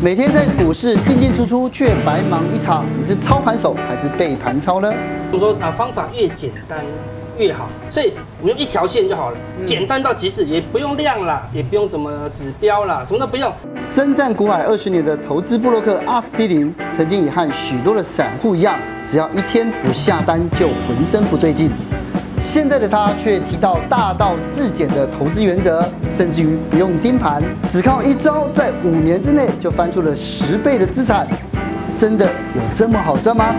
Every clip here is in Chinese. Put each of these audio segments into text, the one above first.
每天在股市进进出出却白忙一场，你是操盘手还是被盘操呢？我说啊，方法越简单越好，所以我用一条线就好了，简单到极致，也不用量啦，也不用什么指标啦，什么都不用。征战股海20年的投资部落客阿司匹林，曾经也和许多的散户一样，只要一天不下单就浑身不对劲。现在的他却提到大道至简的投资原则，甚至于不用盯盘，只靠一招，在5年之内就翻出了10倍的资产。真的有这么好赚吗？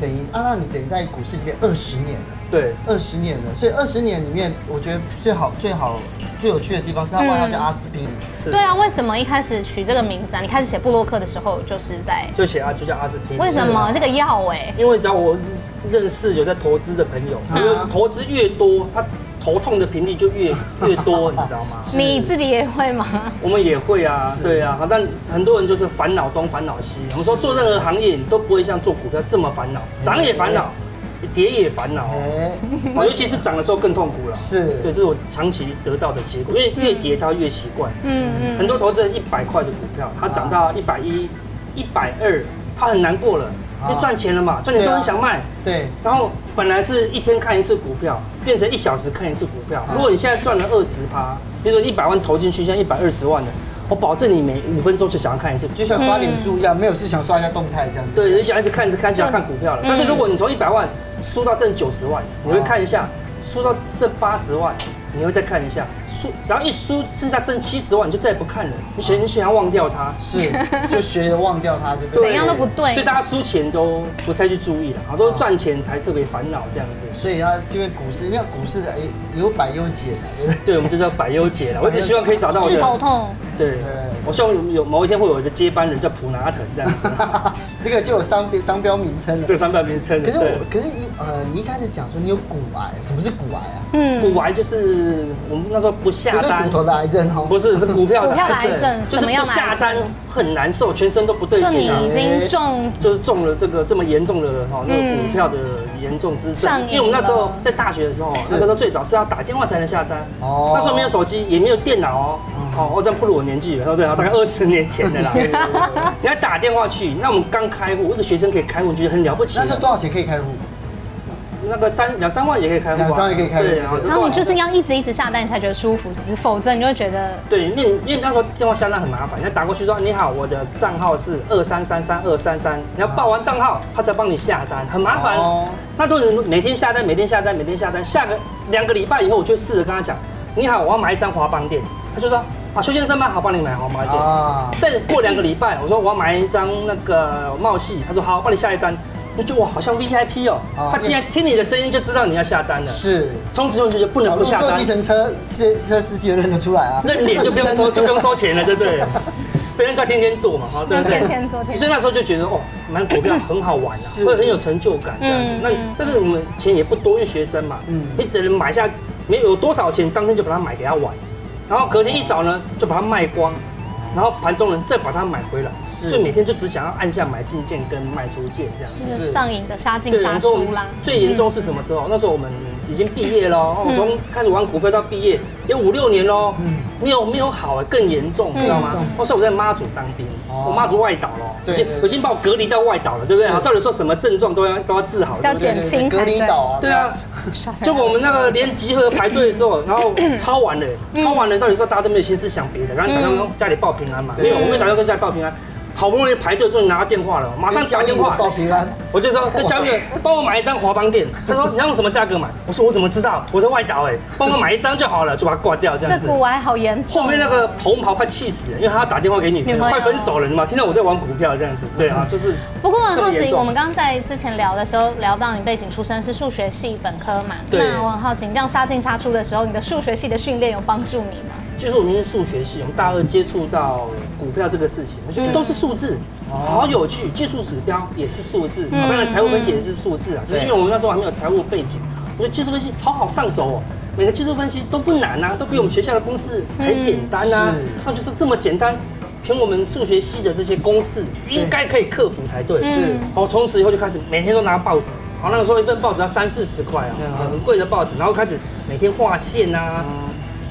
等于阿浪，你等于在股市里面20年了，对，20年了。所以20年里面，我觉得最有趣的地方是他外号叫阿司匹林。是。对啊，为什么一开始取这个名字啊？你开始写部落客的时候，就是在就写啊，就叫阿司匹林。为什么这个药？哎，因为只要我认识有在投资的朋友，因为投资越多，他头痛的频率就越多，你知道吗？你自己也会吗？我们也会啊，对啊。但很多人就是烦恼东烦恼西。我们说做任何行业，你都不会像做股票这么烦恼。 涨也烦恼，跌也烦恼，尤其是涨的时候更痛苦了。是，对，这是我长期得到的结果，因为越跌它越习惯。很多投资人100块的股票，它涨到110、120，他很难过了，就赚钱了嘛，赚钱就很想卖。对，然后本来是一天看一次股票，变成1小时看一次股票。如果你现在赚了20%，比如说100万投进去，现在120万了。 我保证你每5分钟就想要看一次，就像刷脸书一样，没有事想刷一下动态这样。对，就想一直看，一直看，想要看股票了。但是如果你从100万输到剩90万，你会看一下；输到剩80万，你会再看一下；输，然后一输剩下剩70万，你就再也不看了。你想要忘掉它，是就学着忘掉它，对，怎样都不对。所以大家输钱都不太去注意了，好多赚钱才特别烦恼这样子。所以啊，因为股市，因为股市的有百忧解嘛，对，我们就叫百忧解了。我只希望可以找到我的。治头痛。 对，我希望有某一天会有一个接班人叫普拿腾这样子，这个就有商标名称了。这个商标名称。可是你一开始讲说你有骨癌，什么是骨癌啊？骨癌就是我们那时候不下单，不是骨头的癌症哦，不是，是股票的癌症，就是不下单很难受，全身都不对劲啊。就你已经中了这么严重的哈那个股票的严重之症。因为我们那时候在大学的时候，那个时候最早是要打电话才能下单，那时候没有手机也没有电脑哦。 哦，我这样暴露我年纪了，对不对？大概20年前的啦。你要打电话去，那我们刚开户，一个学生可以开户，觉得很了不起。那是多少钱可以开户？那个2、3万也可以开户。2、3万也可以开户。对，然后你就是要一直下单，你才觉得舒服，是不是？否则你就会觉得对，因为那时候电话下单很麻烦，你要打过去说你好，我的账号是2333233，你要报完账号，他才帮你下单，很麻烦。哦。那都是每天下单，下个2个礼拜以后，我就试着跟他讲，你好，我要买一张华邦店，他就说。 啊，邱先生吗？好，帮你买，好，买一点。再过2个礼拜，我说我要买一张那个茂系，他说好，帮你下一单。我觉得哇，好像 VIP 哦，他竟然听你的声音就知道你要下单了。是，从此以后就不能不下单。坐计程车，这司机认得出来啊，认脸就不用收，就不用收钱了，对不对？对，人家天天做嘛，哈，对不对？天天做。所以那时候就觉得哦，买股票很好玩啊，会很有成就感这样子。那但是我们钱也不多，因为学生嘛，你只能买下，你有多少钱，当天就把它买给他玩。 然后隔天一早呢，就把它卖光，然后盘中人再把它买回来，所以每天就只想要按下买进键跟卖出键这样子。上瘾的杀进杀出啦。最严重是什么时候？那时候我们已经毕业了，哦，从开始玩股票到毕业有5、6年喽，没有好哎，更严重，你知道吗？那时候我在妈祖当兵，我妈祖外岛了，已经把我隔离到外岛了，对不对？照理说什么症状都要治好，要减轻隔离岛啊。对啊。 结果我们那个连集合排队的时候，然后超完了，照理说大家都没有心思想别的，然后打算跟家里报平安嘛，没有，我没打算跟家里报平安，好不容易排队终于拿到电话了，马上打电话报平安，我就说跟家里帮我买一张华邦店，他说你要用什么价格买？我说我怎么知道？我在外岛哎，帮我买一张就好了，就把它挂掉这样子。这股癌好严重。后面那个同袍快气死了，因为他要打电话给女朋友，快分手了嘛，听到我在玩股票这样子，对啊，就是。不过我很好奇，我们刚刚在之前聊的时候聊到你背景出身是数学系本科嘛，那我很好奇，你这样杀进杀出的时候，你的数学系的训练有帮助你吗？ 就是我们因为数学系，我们大二接触到股票这个事情，我觉得都是数字，好有趣。技术指标也是数字，当然财务分析也是数字啊。只是因为我们那时候还没有财务背景，我觉得技术分析好上手哦。每个技术分析都不难啊，都比我们学校的公式还简单啊。那就是这么简单，凭我们数学系的这些公式，应该可以克服才对。是。好，从此以后就开始每天都拿报纸。 然后那个时候一份报纸要30、40块啊，很贵的报纸。然后开始每天画线啊，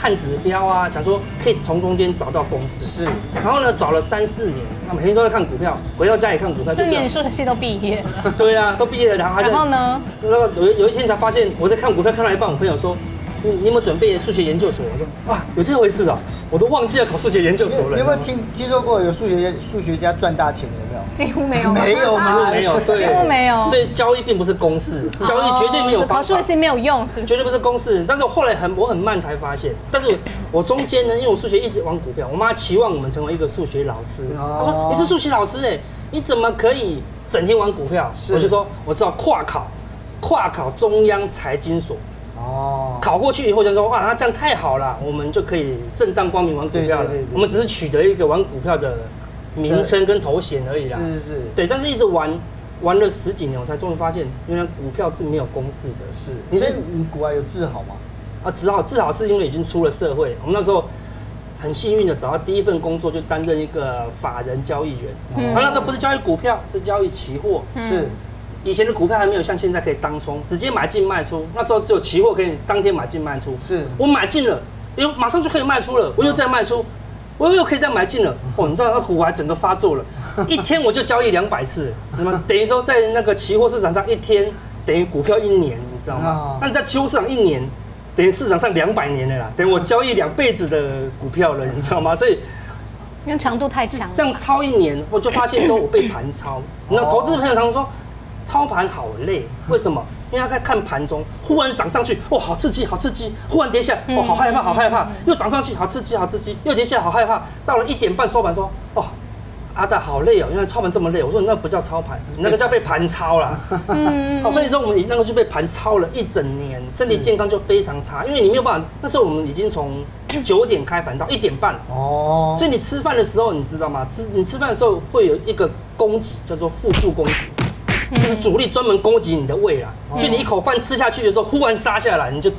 看指标啊，想说可以从中间找到公式。是。然后呢，找了3、4年，那每天都在看股票，回到家也看股票。4年数学系都毕业了。对啊，都毕业了，然后呢？那个有一天才发现，我在看股票看到一半，我朋友说。 你有没有准备数学研究所？我说啊，有这回事啊，我都忘记了考数学研究所了。你有没有听说过有数学家赚大钱？有没有？几乎没有。没有吗？没有，对，几乎没有。所以交易并不是公式，交易绝对没有方法。考数学系没有用，是不是？绝对不是公式。但是我后来我很慢才发现，但是我中间呢，因为我数学一直玩股票，我妈期望我们成为一个数学老师。她说你是数学老师哎，你怎么可以整天玩股票？我就说我只好跨考中央财经所。 哦，考过去以后就说哇，那这样太好了，我们就可以正当光明玩股票了。我们只是取得一个玩股票的名称跟头衔而已啦。是是。对，但是一直玩了10几年，我才终于发现，原来股票是没有公式的。是。你股外有志豪吗？啊，志豪是因为已经出了社会，我们那时候很幸运的找到第一份工作，就担任一个法人交易员。嗯。那时候不是交易股票，是交易期货。是。 以前的股票还没有像现在可以当冲，直接买进卖出。那时候只有期货可以当天买进卖出。是我买进了，因为马上就可以卖出了，我又再卖出，我又可以再买进了。哦，你知道那股还整个发作了，一天我就交易200次，那么等于说在那个期货市场上一天等于股票1年，你知道吗？那你在期货市场1年等于市场上200年了啦，等于我交易2辈子的股票了，你知道吗？所以。 因为强度太强，这样抄1年，我就发现说我被盘抄。那投资朋友常说。 操盘好累，为什么？因为他在看盘中，忽然涨上去，哦，好刺激，好刺激；忽然跌下，哦，好害怕，好害怕；又涨上去，好刺激，好刺激；又跌下，好害怕。到了1点半收盘说，哦，阿大好累哦，原来操盘这么累。我说那不叫操盘，那个叫被盘抄啦。嗯，所以说我们那个就被盘抄了1整年，身体健康就非常差，因为你没有办法。那时候我们已经从9点开盘到1点半哦，所以你吃饭的时候你知道吗？你吃饭的时候会有一个供给，叫做腹部供给。 就是主力专门攻击你的胃啦，就你一口饭吃下去的时候，忽然杀下来，你就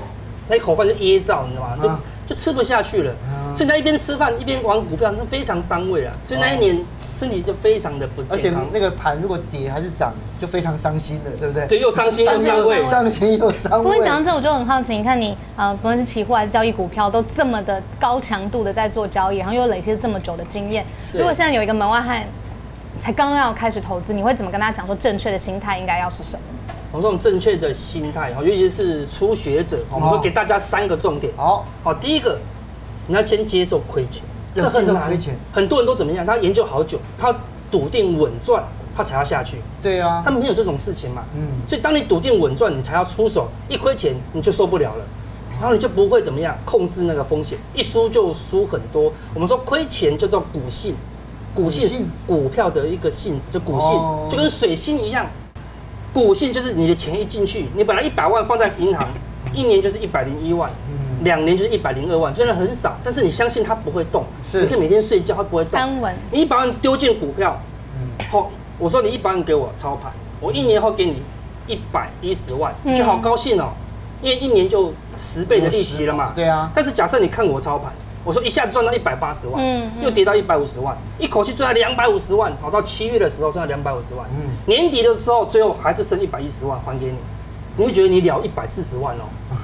那一口饭就噎到，你知道吗？就吃不下去了。所以他一边吃饭一边玩股票，那非常伤胃啊。所以那一年身体就非常的不健康。而且那个盘如果跌还是涨，就非常伤心了，对不对？对，又伤心又伤胃，伤心又伤胃。不过讲到这，我就很好奇，你看你不论是期货还是交易股票，都这么的高强度的在做交易，然后又累积了这么久的经验。如果现在有一个门外汉。 才刚要开始投资，你会怎么跟他讲说正确的心态应该要是什么？我说正确的心态，尤其是初学者，我们说给大家3个重点。好，第一个，你要先接受亏钱，这很难。很多人都怎么样？他研究好久，他笃定稳赚，他才要下去。对啊，他没有这种事情嘛。嗯，所以当你笃定稳赚，你才要出手。一亏钱你就受不了了，然后你就不会怎么样控制那个风险，一输就输很多。我们说亏钱叫做股性。 股性股票的一个性质，就股性、哦、就跟水性一样，股性就是你的钱一进去，你本来100万放在银行，1年就是101万，2年就是102万，虽然很少，但是你相信它不会动，你可以每天睡觉它不会动，安稳。你100万丢进股票，好，我说你100万给我操盘，我1年后给你110万，就好高兴哦，因为1年就10倍的利息了嘛。对啊。但是假设你看我操盘。 我说一下子赚到180万，又跌到150万，一口气赚到250万，跑到7月的时候赚到250万，年底的时候最后还是剩110万还给你，你会觉得你了140万哦，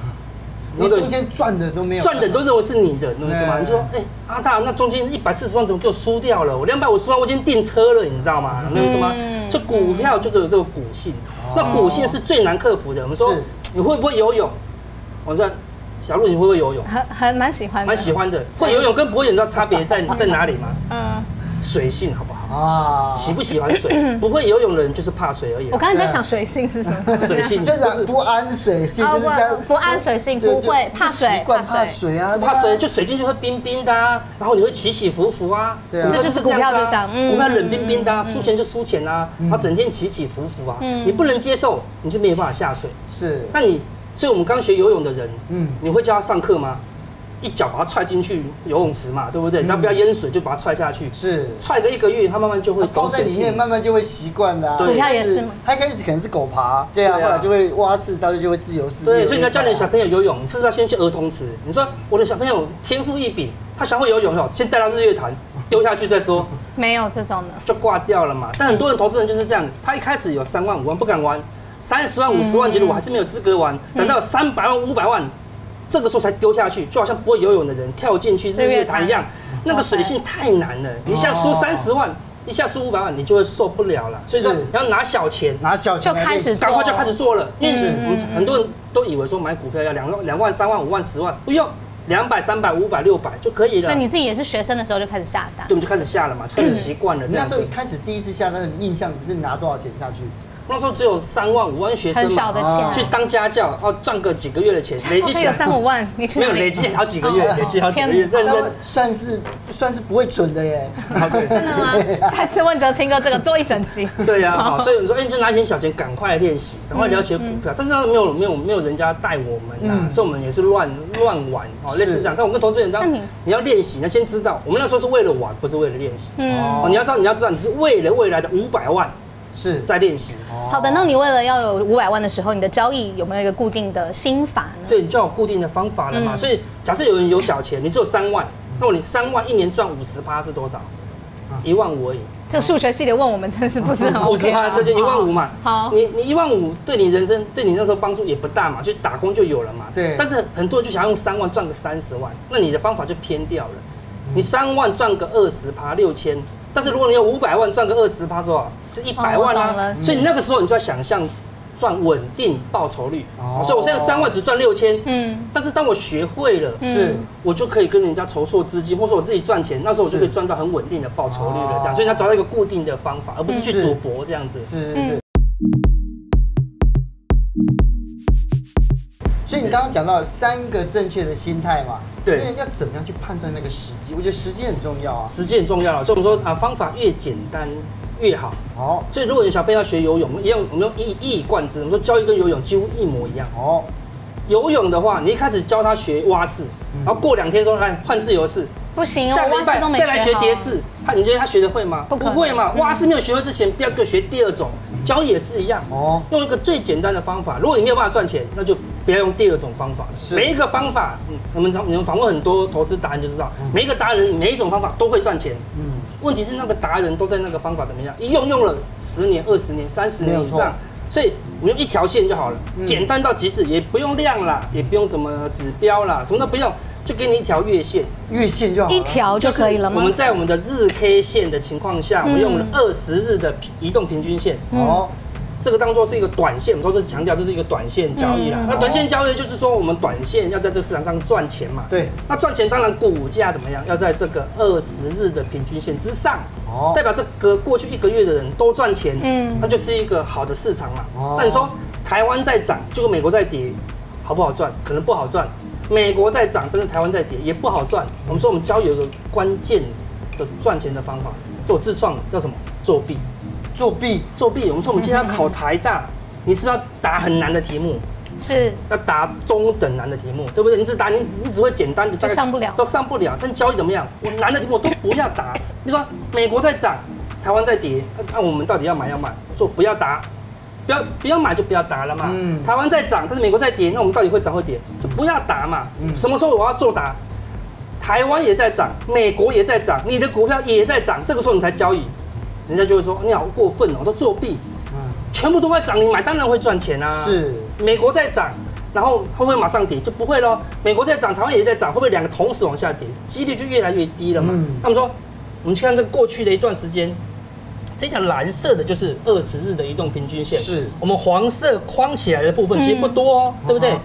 你中间赚的都没有，赚的都认为是你的，懂是吗？你就说，哎，阿大，那中间140万怎么给我输掉了？我250万我已经订车了，你知道吗？那个什么，这股票就是有这个股性，那股性是最难克服的。我们说你会不会游泳？我说。 小鹿，你会不会游泳？还蛮喜欢的。会游泳跟不会游泳差别在哪里吗？嗯，水性好不好？啊，喜不喜欢水？不会游泳的人就是怕水而已。我刚才在想水性是什么？水性就是不安水性，就是不安水性，不会怕水，怕水啊，怕水就水进去会冰冰的，然后你会起起伏伏啊。对啊，这就是股票就这样，股票冷冰冰的，输钱就输钱啊，然后整天起起伏伏啊，你不能接受，你就没有办法下水。是，那你。 所以，我们刚学游泳的人，你会叫他上课吗？一脚把他踹进去游泳池嘛，对不对？只要不要淹水，就把他踹下去。是，踹个1个月，他慢慢就会搞在里面，慢慢就会习惯的。对，他也是。他一开始可能是狗爬，对啊，后来就会蛙式，到时就会自由式。对，所以你要教你的小朋友游泳，你是不是要先去儿童池？你说我的小朋友天赋异禀，他想会游泳哦，先带到日月潭丢下去再说。没有这种的，就挂掉了嘛。但很多人投资人就是这样，他一开始有3万5万不敢玩。 30万、50万，觉得我还是没有资格玩。等到300万、500万，这个时候才丢下去，就好像不会游泳的人跳进去日月潭一样，那个水性太难了，一下输30万。 一下输500万，你就会受不了了。所以说，你要拿小钱，拿小钱就开始，赶快就开始做了。因为很多人都以为说买股票要2万、3万、5万、10万，不用200、300、500、600就可以了。所以你自己也是学生的时候就开始下单，对，我们就开始下了嘛，就开始习惯了。那时候开始第一次下单的印象是拿多少钱下去？那时候只有3万、5万，学生很少的钱，去当家教，哦，赚个几个月的钱，累积起来3、5万，你没有累积好几个月，累积好几个月，认真算是不会蠢的耶，真的吗？下次问哲青哥这个做一整集，对呀，好，所以你说，哎，就拿点小钱，赶快练习，赶快了解股票，但是没有人家带我们，所以我们也是乱玩，哦，类似这样。但我跟投资人讲，你要练习，你要先知道，我们那时候是为了玩，不是为了练习，哦，你要知道，你是为了未来的500万。 是在练习。好的，那你为了要有500万的时候，你的交易有没有一个固定的心法呢？对，你就要有固定的方法了嘛。所以假设有人有小钱，你只有3万，那我你3万一年赚50%是多少？1万5而已。这数学系的问我们真是不是很 OK 啊？对，就1万5嘛。好，你1万5对你人生对你那时候帮助也不大嘛，去打工就有了嘛。对。但是很多人就想用3万赚个30万，那你的方法就偏掉了。你3万赚个20%，6000。 但是如果你有500万赚个20%，说是100万啊，所以你那个时候你就要想象赚稳定报酬率。所以我现在3万只赚6000，但是当我学会了，我就可以跟人家筹措资金，或者我自己赚钱，那时候我就可以赚到很稳定的报酬率了。这样，所以他找到一个固定的方法，而不是去赌博这样子。是。所以你刚刚讲到3个正确的心态嘛，对，要怎么样去判断那个时机？我觉得时机很重要啊，时机很重要啊。所以我们说啊，方法越简单越好。哦，所以如果你小朋友要学游泳，我们用一以贯之，我们说教育跟游泳几乎一模一样。哦，游泳的话，你一开始教他学蛙式，然后过2天说来换自由式，不行，下礼拜再来学蝶式，你觉得他学得会吗？不会嘛，蛙式没有学会之前，不要给我学第2种。教也是一样。哦，用一个最简单的方法，如果你没有办法赚钱，那就 不要用第2种方法，每一个方法，你们访问很多投资达人就知道，每一个达人每一种方法都会赚钱。问题是那个达人都在那个方法怎么样？一用了10年、20年、30年以上，所以我们用一条线就好了，简单到极致，也不用量啦，也不用什么指标啦，什么都不用，就给你一条月线，月线就好了，一条就可以了吗？我们在我们的日 K 线的情况下，我们用了20日的移动平均线。哦。 这个当做是一个短线，我们说强调这是一个短线交易啦。那短线交易就是说，我们短线要在这个市场上赚钱嘛。对。那赚钱当然股价怎么样，要在这个20日的平均线之上。哦。代表这个过去1个月的人都赚钱，那就是一个好的市场嘛。哦。那你说台湾在涨，结果美国在跌，好不好赚？可能不好赚。美国在涨，但是台湾在跌，也不好赚。我们说我们交易有一个关键的赚钱的方法，做自创叫什么？作弊。 作弊，我们说我们今天要考台大，你是不是要答很难的题目？是，要答中等难的题目，对不对？你只答你只会简单的，都上不了，都上不了。但交易怎么样？我难的题目我都不要答。你说美国在涨，台湾在跌，那我们到底要买要买？我说不要答，不要买就不要答了嘛。台湾在涨，但是美国在跌，那我们到底会涨会跌？就不要答嘛。什么时候我要作答？台湾也在涨，美国也在涨，你的股票也在涨，这个时候你才交易。 人家就会说你好过分哦，都作弊，全部都在涨，你买当然会赚钱啊。是，美国在涨，然后会不会马上跌？就不会咯。美国在涨，台湾也在涨，会不会2个同时往下跌？几率就越来越低了嘛。那我们说，我们去看这个过去的一段时间，这条蓝色的就是20日的移动平均线，是我们黄色框起来的部分，其实不多哦，对不对？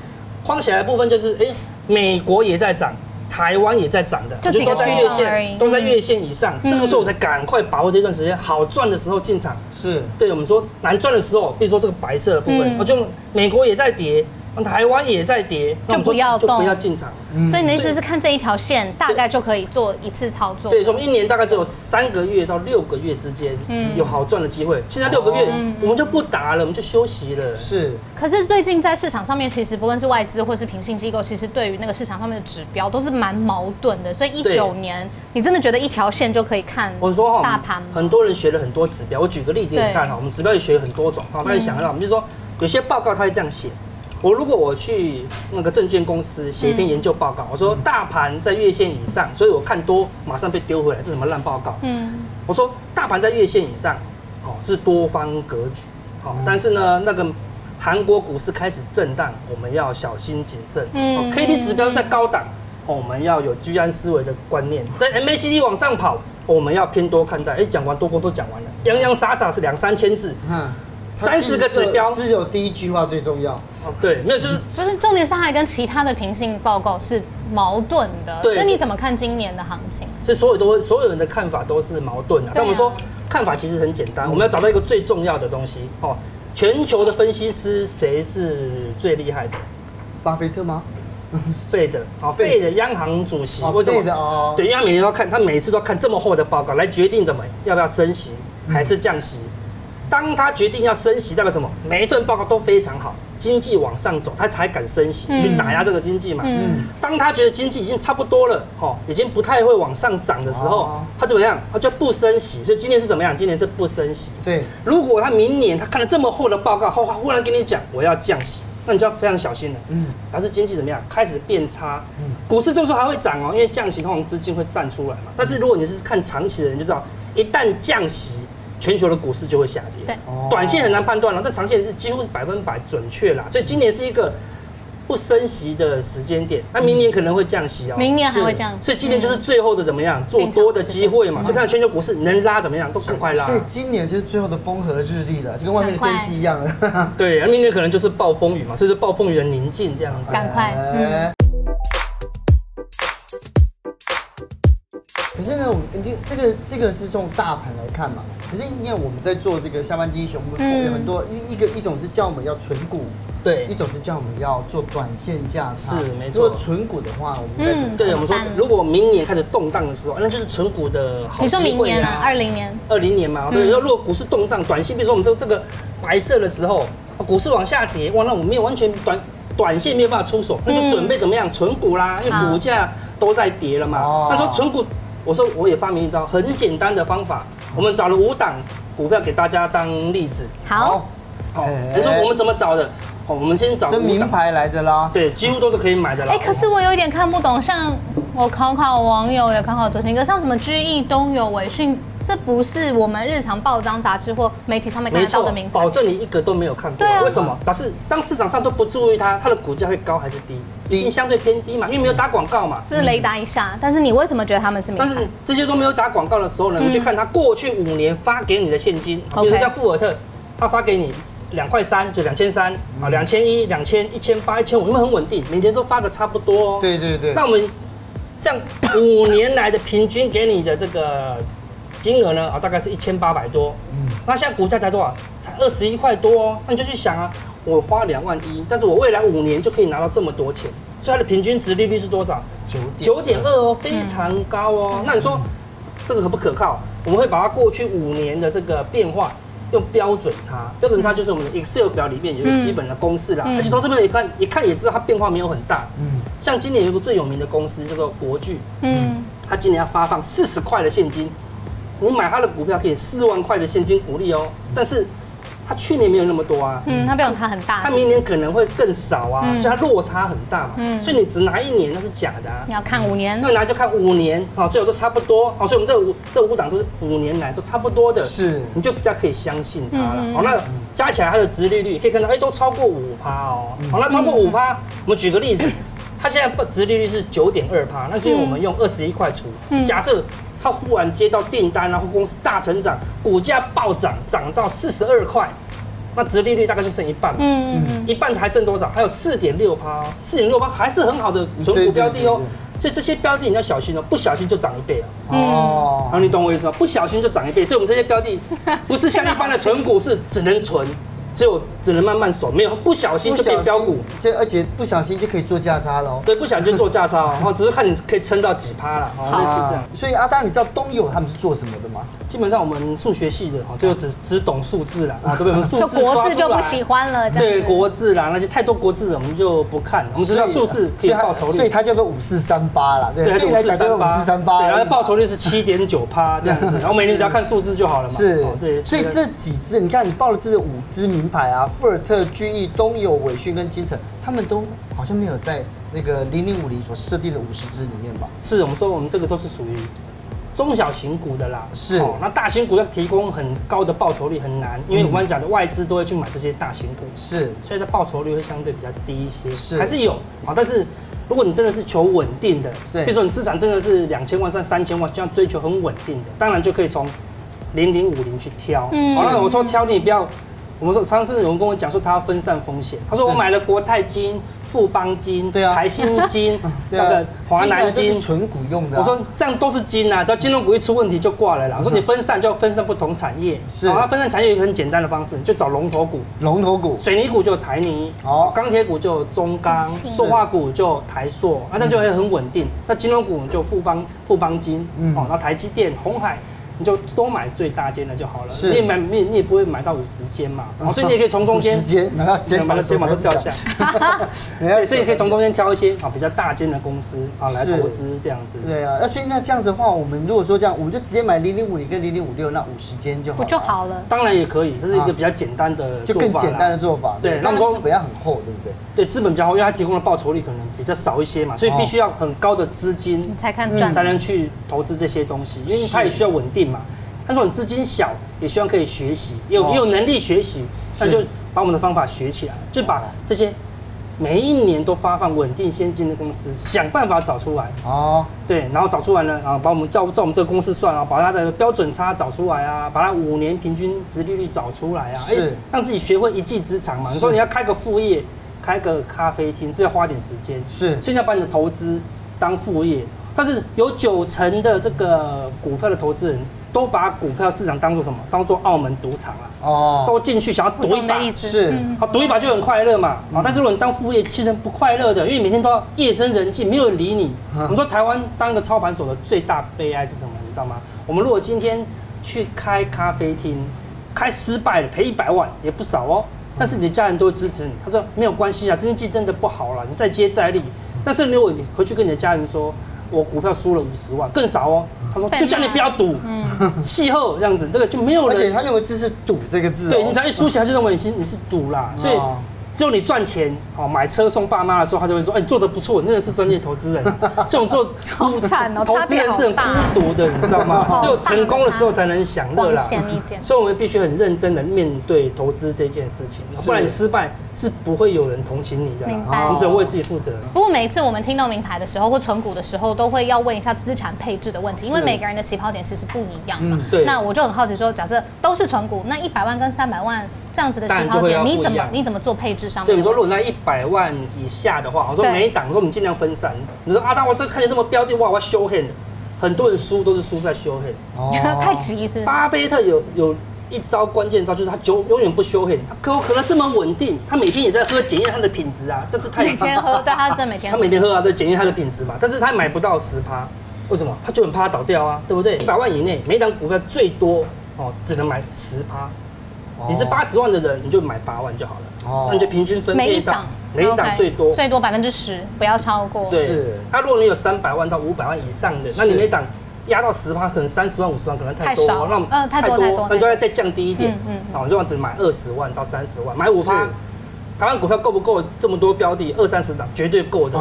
框起来的部分就是，哎，美国也在涨。 台湾也在涨的，就都在月线，都在月线以上。这个时候我才赶快把握这段时间，好赚的时候进场。是，对我们说难赚的时候，比如说这个白色的部分，就美国也在跌，台湾也在跌，就不要动，就不要进场。所以你的意思是看这一条线，大概就可以做一次操作。对，所以我们1年大概只有3个月到6个月之间，有好赚的机会。现在6个月，我们就不打了，我们就休息了。是。可是最近在市场上面，其实不论是外资或是平信机构，其实对于那个市场上面的指标都是蛮矛盾的。所以19年，你真的觉得一条线就可以看？我说大盘，很多人学了很多指标。我举个例子给你看哈，我们指标也学很多种哈。大家想一下，我们就说有些报告它会这样写。 如果我去那个证券公司写一篇研究报告，我说大盘在月线以上，所以我看多，马上被丢回来，这什么烂报告？我说大盘在月线以上，哦，是多方格局，好，但是呢，那个韩国股市开始震荡，我们要小心谨慎。嗯 ，K D 指标在高档，我们要有居安思危的观念。在 M A C D 往上跑，我们要偏多看待。哎，讲完多空都讲完了，洋洋洒洒是2、3千字。嗯。30个指标，只有第一句话最重要。哦，对，没有就是不是重点是它还跟其他的平行报告是矛盾的。对，所以你怎么看今年的行情？所以所有人的看法都是矛盾的。但我们说看法其实很简单，我们要找到一个最重要的东西。哦，全球的分析师谁是最厉害的？巴菲特吗？费的啊，费的央行主席为什么？对，因为每年都看，他每次都看这么厚的报告来决定怎么要不要升息还是降息。当他决定要升息，代表什么？每一份报告都非常好，经济往上走，他才敢升息去打压这个经济嘛。当他觉得经济已经差不多了，已经不太会往上涨的时候，他怎么样？他就不升息。所以今年是怎么样？今年是不升息。对，如果他明年他看了这么厚的报告后，忽然跟你讲我要降息，那你就要非常小心了。表示经济怎么样？开始变差。股市这时候还会涨哦，因为降息通常资金会散出来嘛。但是如果你是看长期的人，就知道一旦降息，全球的股市就会下跌，短线很难判断了，但长线是几乎是100%准确啦。所以今年是一个不升息的时间点，那明年可能会降息哦，明年还会降，所以今年就是最后的怎么样做多的机会嘛。所以看全球股市能拉怎么样都赶快拉，所以今年就是最后的风和日丽了，就跟外面的天气一样了。对，明年可能就是暴风雨嘛，所以是暴风雨的宁静这样子，赶快。可是呢，我们这个是从大盘来看嘛。可是因为我们在做这个下半基金熊，有很多一种是叫我们要存股，对；一种是叫我们要做短线价差，是没错。如果存股的话，我们对我们说，如果明年开始动荡的时候，那就是存股的好机会。你说明年啊，20年嘛，对。如果股市动荡，短线，比如说我们这个白色的时候，股市往下跌，哇，那我们没有完全短线没有办法出手，那就准备怎么样存股啦，因为股价都在跌了嘛。那说存股。我说，我也发明一招很简单的方法，我们找了5档股票给大家当例子。好，好，你说我们怎么找的？好，我们先找名牌来的啦，对，几乎都是可以买的啦。哎，可是我有一点看不懂，像我考网友，也考哲青哥，像什么居易、东友、伟讯，这不是我们日常报章杂志或媒体上面看得到的名牌，保证你一个都没有看过。对啊，为什么？表示当市场上都不注意它，它的股价会高还是低？一定相对偏低嘛，因为没有打广告嘛，就是雷达一下。但是你为什么觉得他们是名牌？但是这些都没有打广告的时候呢，你去看它过去5年发给你的现金，比如说像富尔特，它发给你2.3块，就2300啊，2100、2000、1800、1500，因为很稳定，每年都发的差不多。对对对。那我们这样5年来的平均给你的这个金额呢，啊，大概是1800多。那现在股价才多少？才21块多哦。那你就去想啊。我花2万1，但是我未来5年就可以拿到这么多钱，所以它的平均殖利率是多少？9.2哦，非常高哦。那你说这个可不可靠？我们会把它过去5年的这个变化用标准差就是我们的 Excel 表里面有一个基本的公式啦。而且从这边一看也知道它变化没有很大。像今年有一个最有名的公司叫做国巨，它今年要发放40块的现金，你买它的股票可以4万块的现金股利哦，但是。它去年没有那么多啊，它标准差很大，它明年可能会更少啊，所以它落差很大嘛，所以你只拿1年那是假的啊，你要看5年，那拿就看5年啊，最后都差不多啊，所以我们这5档都是5年来都差不多的，是，你就比较可以相信它了。好，那加起来它的殖利率可以看到，哎，都超过5%哦。好，那超过5%，我们举个例子，它现在殖利率是9.2%，那是因为我们用21块除，假设它忽然接到订单，然后公司大成长，股价暴涨，涨到42块，那殖利率大概就剩一半，一半还剩多少？还有4.6%，4.6%还是很好的存股标的哦。所以这些标的你要小心哦，不小心就涨1倍了。哦，然后你懂我意思吗？不小心就涨1倍，所以我们这些标的不是像一般的存股是只能存。只能慢慢守，没有不小心就变标股，而且不小心就可以做价差喽。对，不小心就做价差哦，只是看你可以撑到几趴了，类似这样。所以阿当，你知道东友他们是做什么的吗？基本上我们数学系的哈，就只懂数字啦，啊，对不对？我们数字抓出来，国字就不喜欢了。对，国字啦，那些太多国字我们就不看，我们知道数字可以报酬率，所以它叫做5438啦，对，5438，然后报酬率是7.9%这样子，然后每年只要看数字就好了嘛。是，对。所以这几只，你看你报了这5只名牌啊，富尔特、居易、东友、伟讯跟金城，他们都好像没有在那个0050所设定的50只里面吧？是，我们说我们这个都是属于中小型股的啦，是、哦。那大型股要提供很高的报酬率很难，因为我刚讲的外资都会去买这些大型股，是，所以它报酬率会相对比较低一些，是，还是有啊、哦。但是如果你真的是求稳定的，对，比如说你资产真的是2000万、3000万，这样追求很稳定的，当然就可以从0050去挑。嗯，好、哦，那我说挑你也不要。 我们说，上次有人跟我讲说他要分散风险，他说我买了国泰金、富邦金、台新金、那个华南金，纯股用的。我说这样都是金啊，只要金融股一出问题就挂了啦。我说你分散就要分散不同产业，是。然后分散产业有一个很简单的方式，就找龙头股。龙头股，水泥股就台泥，哦，钢铁股就中钢，塑化股就台塑，那这样就会很稳定。那金融股就富邦金，嗯，哦，那台积电、鸿海。 你就多买最大间的就好了，你也不会买到50间嘛，所以你也可以从中间买到肩膀都掉下来，所以可以从中间挑一些比较大间的公司啊来投资这样子。对啊，那所以那这样子的话，我们如果说这样，我们就直接买0050跟0056那50间就好，不就好了？当然也可以，这是一个比较简单的，就更简单的做法。对，那资本要很厚，对不对？对，资本比较厚，因为它提供的报酬率可能比较少一些嘛，所以必须要很高的资金才能去投资这些东西，因为它也需要稳定。 嘛，但是我们资金小，也希望可以学习，也有能力学习，那就把我们的方法学起来，就把这些每一年都发放稳定现金的公司，想办法找出来。哦，对，然后找出来呢，啊，把我们照我们这个公式算啊，把它的标准差找出来啊，把它5年平均殖利率找出来啊，哎让自己学会一技之长嘛。你说你要开个副业，开个咖啡厅，是不是要花点时间？是，所以要把你的投资当副业。 但是有90%的这个股票的投资人都把股票市场当做什么？当做澳门赌场啊！哦，都进去想要赌一把，是，好赌一把就很快乐嘛。但是如果你当副业，其实不快乐的，因为每天都要夜深人静，没有人理你。我们说台湾当个操盘手的最大悲哀是什么？你知道吗？我们如果今天去开咖啡厅，开失败了，赔100万也不少哦。但是你的家人都会支持你，他说没有关系啊，经济真的不好了，你再接再厉。但是如果你回去跟你的家人说， 我股票输了50万，更少哦。他说就叫你不要赌，气候这样子，这个就没有人。而且他认为这是赌这个字，对你只要一输起来就认为你是赌啦。所以只有你赚钱哦，买车送爸妈的时候，他就会说，哎，你做得不错，你真的是专业投资人。这种做好惨哦，投资人是很孤独的，你知道吗？只有成功的时候才能享乐啦。所以我们必须很认真的面对投资这件事情，不然你失败。 是不会有人同情你的，你只能为自己负责。不过每一次我们听到名牌的时候或存股的时候，都会要问一下资产配置的问题，因为每个人的起跑点其实不一样嘛。对。那我就很好奇说，假设都是存股，那100万跟300万这样子的起跑点，你怎么做配置上面？对，你说如果在100万以下的话，我说每一档，我说你尽量分散。你说啊，大我这看起来那么标的，哇，我要修黑了。很多人输都是输在修黑。哦。太质疑是不是？巴菲特有。 一招关键招就是他永远不休息，他可口可乐这么稳定，他每天也在喝，检验他的品质啊。但是他每天喝，对，他真每天喝。他每天喝啊，对，检验他的品质嘛。但是他买不到10%，为什么？他就很怕他倒掉啊，对不对？100万以内，每档股票最多哦，只能买10%。你是80万的人，你就买8万就好了。哦，那你就平均分配到每一档最多10%，不要超过。对，那如果你有300万到500万以上的，那你每档。 压到10%，可能30万、50万，可能太多了，那太多，那就要再降低一点。好，我就只买20万到30万，买5%。台湾股票够不够？这么多标的，20、30档绝对够的。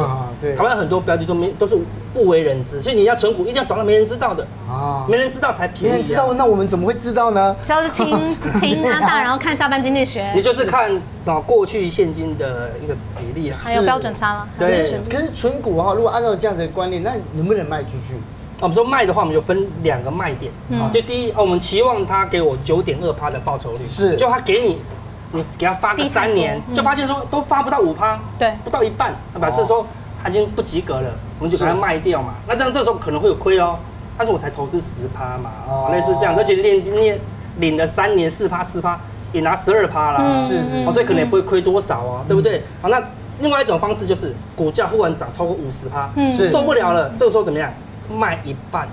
台湾很多标的都是不为人知，所以你要存股一定要找到没人知道的啊，没人知道才便宜。没人知道，那我们怎么会知道呢？就是听阿大，然后看下班经济学。你就是看过去现金的一个比例，还有标准差了。对，可是存股哈，如果按照这样的观念，那能不能卖出去？ 我们说卖的话，我们就分2个卖点。就第一，我们期望他给我9.2%的报酬率，是，就他给你，你给他发个3年，就发现说都发不到5%，对，不到一半，那表示说他已经不及格了，我们就把它卖掉嘛。那这样这时候可能会有亏哦，但是我才投资10%嘛，类似这样，而且领了3年4%，也拿12%啦，是，所以可能也不会亏多少哦，对不对？好，那另外一种方式就是股价忽然涨超过50%，受不了了，这个时候怎么样？ 卖1半，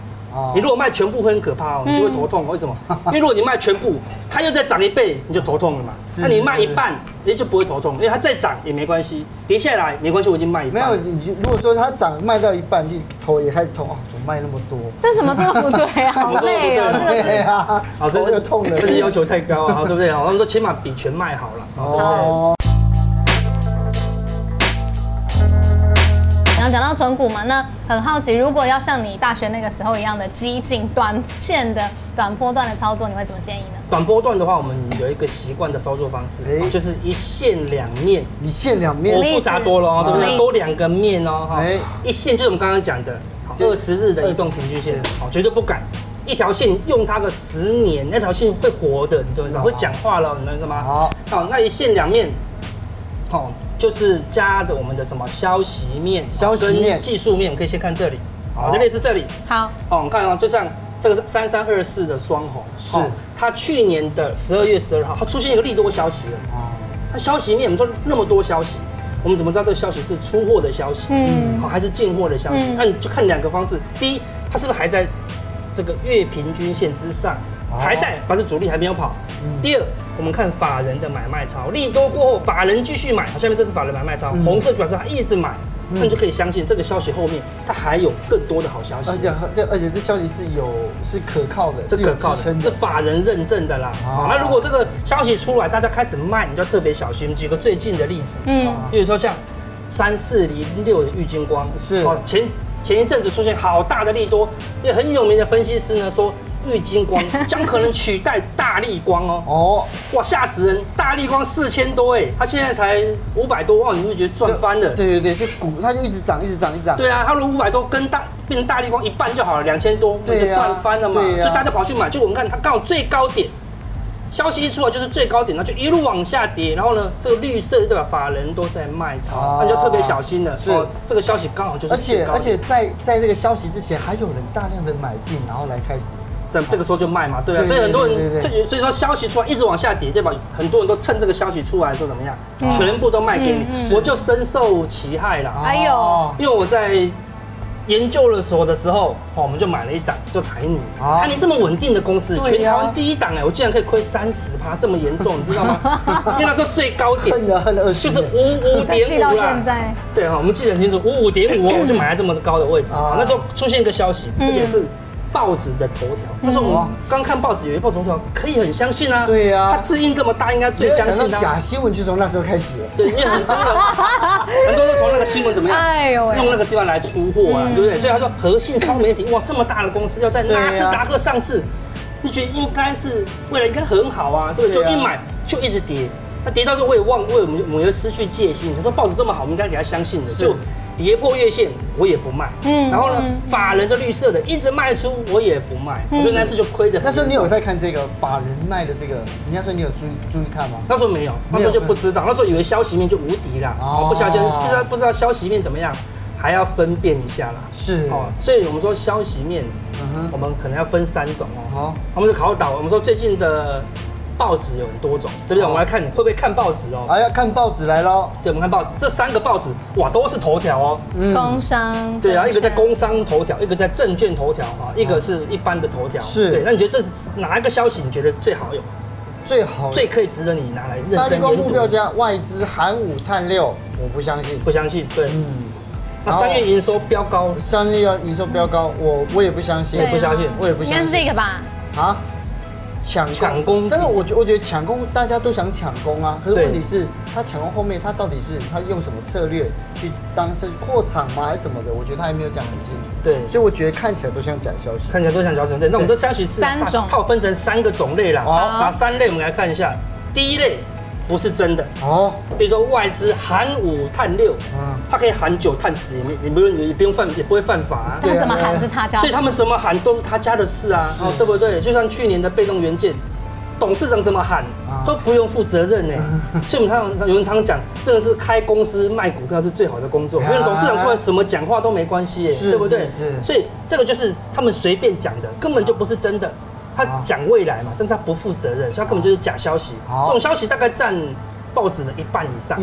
你如果卖全部会很可怕哦，你就会头痛。为什么？因为如果你卖全部，它又再涨1倍，你就头痛了嘛。那你卖1半，你就不会头痛，因为它再涨也没关系，跌下来没关系，我已经卖1半。没有，你如果说它涨卖到1半，你头也开始痛，怎么卖那么多？这什么都不对啊，好累啊，这个对啊，头又痛了，这是要求太高啊，对不对？我们说起码比全卖好了，对不对？刚讲到存股嘛，那很好奇，如果要像你大学那个时候一样的激进短线的短波段的操作，你会怎么建议呢？短波段的话，我们有一个习惯的操作方式，就是一线两面。一线两面，我复杂多了哦，对不对？多两个面哦，哈。一线就是我们刚刚讲的20日的移动平均线，好，绝对不敢。 一条线用它个10年，那条线会活的，你懂吗？会讲话了，你懂什么？好，好，那一线两面，好，就是加的我们的什么消息面、消息面、技术面，我们可以先看这里，好，就类似这里，好，哦，我们看哦，就像这个是3324的双红，是它去年的12月12号，它出现一个利多消息了，哦，那消息面我们说那么多消息，我们怎么知道这个消息是出货的消息，嗯，好，还是进货的消息？那你就看两个方式，第一，它是不是还在 这个月平均线之上还在，表示主力还没有跑。第二，我们看法人的买卖超，利多过后法人继续买，下面这是法人买卖超，红色表示他一直买，那你就可以相信这个消息后面它还有更多的好消息。而且这消息是可靠的，是可靠的，是法人认证的啦。好，那如果这个消息出来，大家开始卖，你就要特别小心。举个最近的例子，比如说像3406的玉晶光，是前一阵子出现好大的利多，因为很有名的分析师呢说，玉晶光将可能取代大立光哦。哦，哇，吓死人！大立光4000多哎，它现在才500多，哇，你会觉得赚翻了。对对对，就股它就一直涨，一直涨，一直涨。对啊，它如果500多跟变成大立光一半就好了，2000多，那就赚翻了嘛。所以大家跑去买，就我们看它刚好最高点，消息一出来就是最高点，它就一路往下跌。然后呢，这个绿色代表法人都在卖超，那就特别小心了。是，这个消息刚好就是最高点。而且在这个消息之前，还有人大量的买进，然后来开始，这个时候就卖嘛，对啊。所以很多人，所以说消息出来一直往下跌，代表很多人都趁这个消息出来的时候怎么样，全部都卖给你，我就深受其害啦。哎呦，因为我在 研究的时候，我们就买了一档，就台泥。台泥这么稳定的公司，全台湾第一档哎，我竟然可以亏30%，这么严重，你知道吗？因为那时候最高点就是55.5啦。对哈，我们记得很清楚，55.5，我就买在这么高的位置。那时候出现一个消息，而且是 报纸的头条，那时候我刚看报纸，有一报头条可以很相信啊。对呀，它字印这么大，应该最相信。假新闻就从那时候开始。对，因为很多都从那个新闻怎么样，用那个地方来出货啊，对不对？所以他说和信超媒体，哇，这么大的公司要在纳斯达克上市，你觉得应该是未来应该很好啊，对不对？就一买就一直跌，那跌到时候我也忘，我也失去戒心。他说报纸这么好，我们应该给他相信的，就 跌破月线，我也不卖。然后呢，法人这绿色的一直卖出，我也不卖。所以那次就亏得很。那时候你有在看这个法人卖的这个？人家说你有注意看吗？那时候没有，那时候就不知道。那时候以为消息面就无敌啦，不知道消息面怎么样，还要分辨一下啦。是哦，所以我们说消息面，我们可能要分3种哦。好，我们就考倒，我们说最近的 报纸有很多种，对不对？我们来看你会不会看报纸哦。哎呀，看报纸来喽。对，我们看报纸，这3个报纸哇都是头条哦。工商。对啊，一个在工商头条，一个在证券头条啊，一个是一般的头条。是。对，那你觉得这哪一个消息你觉得最好用？最好，最可以值得你拿来认真研读。大立光目标价外资含5探6，我不相信。不相信，对。那3月营收飙高，3月营收飙高，我也不相信，我也不相信。应该是这个吧？啊？ 抢攻，但是我觉得抢攻大家都想抢攻啊，可是问题是他抢攻后面他到底是他用什么策略去当这扩场吗还是什么的？我觉得他还没有讲很清楚。对，所以我觉得看起来都像假消息，看起来都像假消息。对，那我们这消息是3种，它有分成3个种类啦。好，把3类我们来看一下。第一类不是真的哦，比如说外资含5探6，它可以含9探10，你不用犯，也不会犯法啊。他怎么喊是他家，所以他们怎么喊都是他家的事啊，对不对？就像去年的被动元件，董事长怎么喊都不用负责任呢。所以我们看有人常讲，这个是开公司卖股票是最好的工作，因为董事长出来什么讲话都没关系，对不对？所以这个就是他们随便讲的，根本就不是真的。 他讲未来嘛，但是他不负责任，所以他根本就是假消息。这种消息大概占报纸的1半以上，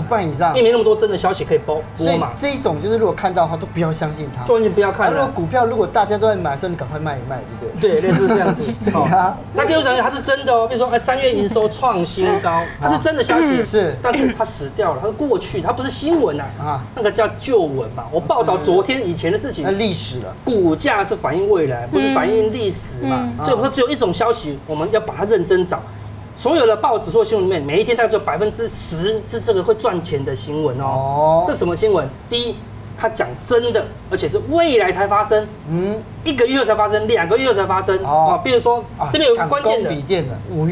因为没那么多真的消息可以播嘛。这一种就是如果看到的话，都不要相信他，就完全不要看了。如果股票如果大家都在买的时候，你赶快卖一卖，对不对？对，类似这样子。好，那第二种它是真的哦，比如说哎，3月营收创新高，它是真的消息，是，但是它死掉了，它是过去，它不是新闻啊，那个叫旧闻嘛。我报道昨天以前的事情，那历史了。股价是反映未来，不是反映历史嘛。所以我们说只有一种消息，我们要把它认真找。 所有的报纸、所有新闻里面，每一天大概只有10%是这个会赚钱的新闻哦。这什么新闻？第一，他讲真的，而且是未来才发生，嗯，1个月后才发生，2个月后才发生啊。比如说这边有个关键的，5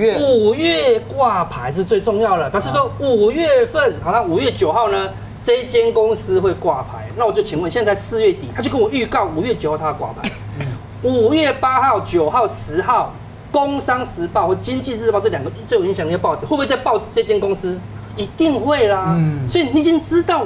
月挂牌是最重要的，表示说5月份，好像5月9号呢，这间公司会挂牌。那我就请问，现在4月底，他就跟我预告5月9号他要挂牌，5月8号、9号、10号，《工商时报》和《经济日报》这2个最有影响力的报纸，会不会在报这间公司？一定会啦。嗯，所以你已经知道。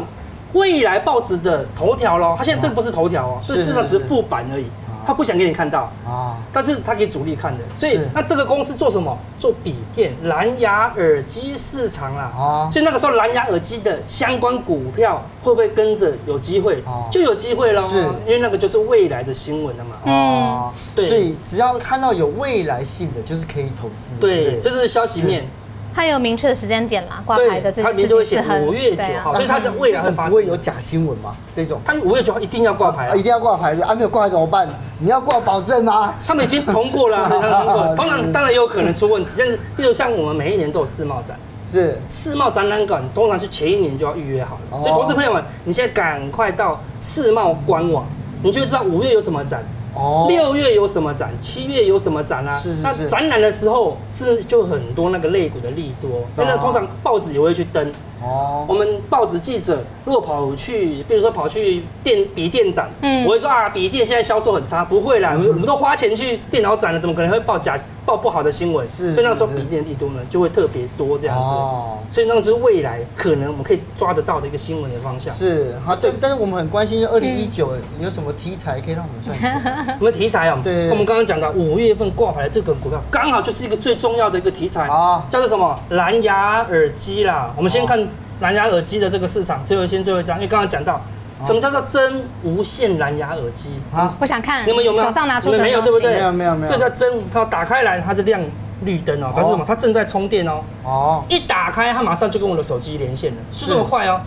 未来报纸的头条咯，他现在这个不是头条哦，所以事实上只是副版而已，他不想给你看到啊，但是他给主力看的，所以那这个公司做什么？做笔电、蓝牙耳机市场啦啊，所以那个时候蓝牙耳机的相关股票会不会跟着有机会？就有机会咯，因为那个就是未来的新闻了嘛。哦，对，所以只要看到有未来性的，就是可以投资。对，这是消息面。 它有明确的时间点啦，挂牌的这件事情是5月9号，所以它在未来不会有假新闻嘛？这种，它5月9号一定要挂牌，一定要挂牌的啊！没有挂牌怎么办？你要挂保证啊！他们已经通过了，通常当然也有可能出问题，但是例如像我们每一年都有世贸展，是世贸展览馆，通常是前一年就要预约好了，所以投资朋友们，你现在赶快到世贸官网，你就知道5月有什么展。 6月有什么展？7月有什么展啊？是是是那展览的时候是就很多那个类股的利多，那通常报纸也会去登。哦，我们报纸记者如果跑去，比如说跑去笔电展，嗯，我会说啊，笔电现在销售很差，不会啦，我们都花钱去电脑展了，怎么可能会报不好的新闻？是，所以那时候笔电利多呢就会特别多这样子。哦，所以那就是未来可能我们可以抓得到的一个新闻的方向。是，好，但是我们很关心，就2019有什么题材可以让我们赚钱？ 我们题材啊，对，我们刚刚讲到5月份挂牌的这个股票，刚好就是一个最重要的一个题材啊，叫做什么？蓝牙耳机啦。我们先看蓝牙耳机的这个市场，最后一张，因为刚刚讲到什么叫做真无线蓝牙耳机啊？我想看你们有没有手上拿出？你们没有对不对？没有。这叫真，它打开来它是亮绿灯哦，表示什么？它正在充电哦。哦，一打开它马上就跟我的手机连线了，是这么快哦。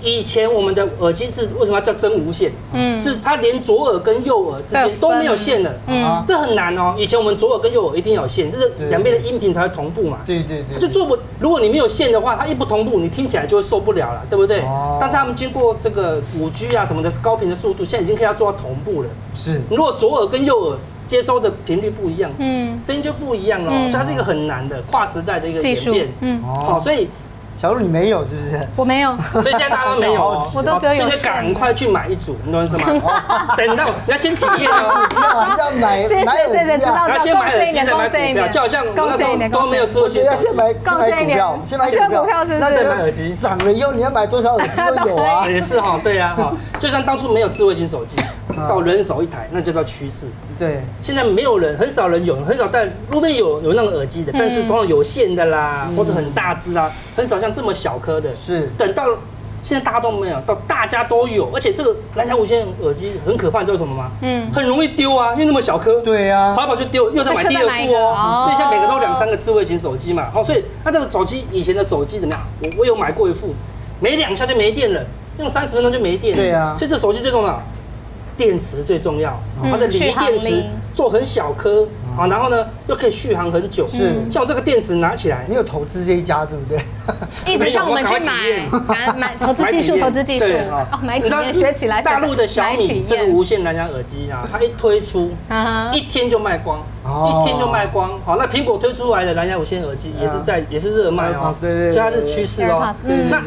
以前我们的耳机是为什么要叫真无线？嗯，是它连左耳跟右耳之间都没有线了。嗯，这很难哦。以前我们左耳跟右耳一定要有线，这是两边的音频才会同步嘛。对。就做不，如果你没有线的话，它一不同步，你听起来就会受不了了，对不对？哦。但是他们经过这个5G 啊什么的高频的速度，现在已经可以要做到同步了。是。如果左耳跟右耳接收的频率不一样，嗯，声音就不一样了。所以它是一个很难的跨时代的一个演变。嗯。好，所以。 小鹿，你没有是不是？我没有，所以现在大家都没有，我都只有。现在赶快去买一组，你懂什么？等到你要先体验哦，你要买，谢谢，知道，要先买耳机再买股票，就好像我那时候都没有智慧型手机，先买股票是不是？那再买耳机，涨了以后你要买多少耳机都有啊，也是哈，对啊，哈，就像当初没有智慧型手机，到人手一台，那就叫趋势。对，现在没有人，很少人有，很少在路边有那种耳机的，但是通常有线的啦，或是很大只啊，很少像。 这么小颗的，是等到现在大家都没有，到大家都有，而且这个蓝牙无线耳机很可怕，你知道什么吗？嗯，很容易丢啊，因为那么小颗。对啊，淘宝就丢，又再买第二部哦。所以现在每个都2、3个智慧型手机嘛，好，所以那这个手机以前的手机怎么样？我有买过一副，没2下就没电了，用30分钟就没电。对啊，所以这手机最重要，电池最重要，它的锂电池做很小颗。 啊，然后呢，又可以续航很久。是，像我这个电池拿起来，你有投资这一家对不对？一直叫我们去买投资技术。哦，买体验学起来。大陆的小米这个无线蓝牙耳机啊，它一推出，1天就卖光，好，那苹果推出来的蓝牙无线耳机也是热卖哦。对，所以它是趋势哦。那